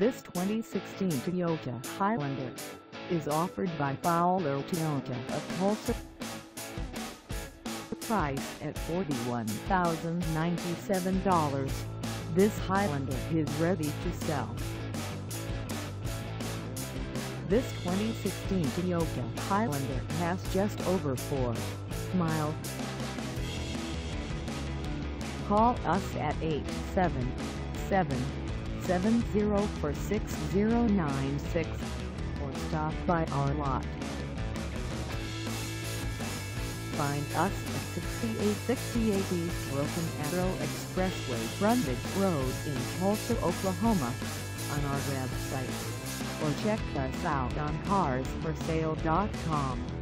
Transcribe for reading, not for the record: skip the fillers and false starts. This 2016 Toyota Highlander is offered by Fowler Toyota of Tulsa. Priced at $41,097, this Highlander is ready to sell. This 2016 Toyota Highlander has just over 4 miles. Call us at 877-704-6096 or stop by our lot. Find us at 6868 East Broken Arrow Expressway, Brundage Road in Tulsa, Oklahoma, on our website, or check us out on carsforsale.com.